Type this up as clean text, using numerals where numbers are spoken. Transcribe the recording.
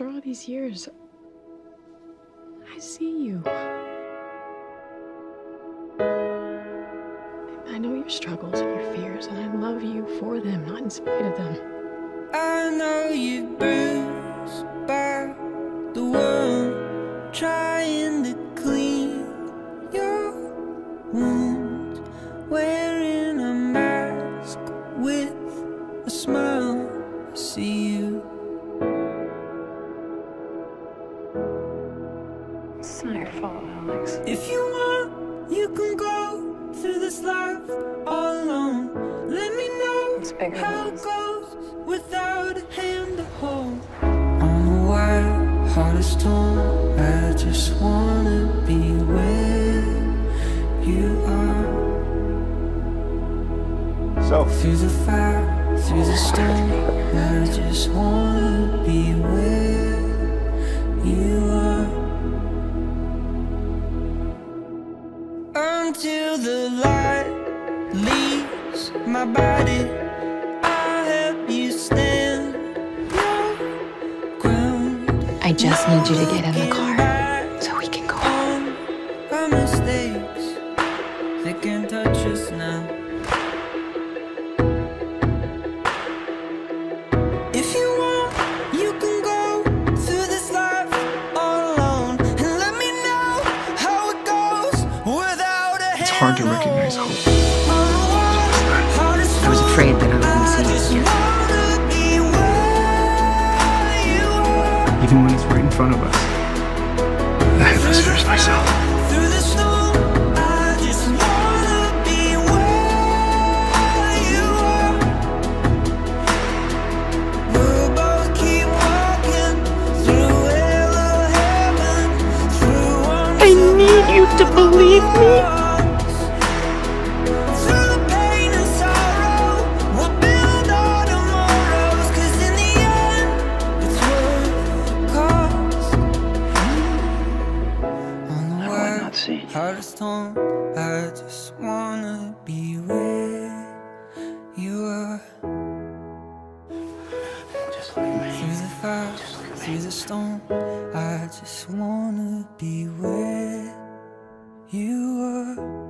After all these years, I see you. I know your struggles and your fears, and I love you for them, not in spite of them. I know you bruised by the one trying to clean your wounds, wearing a mask with a smile. I see you. It's not your fault, Alex. If you want, you can go through this life all alone. Let me know how it goes without a hand to hold. On the wire, heart of stone, I just wanna be where you are. So through the fire, through the storm, I just wanna be where you are. Until the light leaves my body, I'll help you stand your ground. I just need you to get in the car so we can go home. Our mistakes, they can't touch us now. If you want, you can go through this life all alone, and let me know how it goes without. It's hard to recognize hope. I was afraid that I wouldn't see it again. Even when it's right in front of us, I have this fears myself. I need you to believe me. Hardest home, I just wanna be where you are. Just look at me. Through the fire, through the storm, I just wanna be where you are.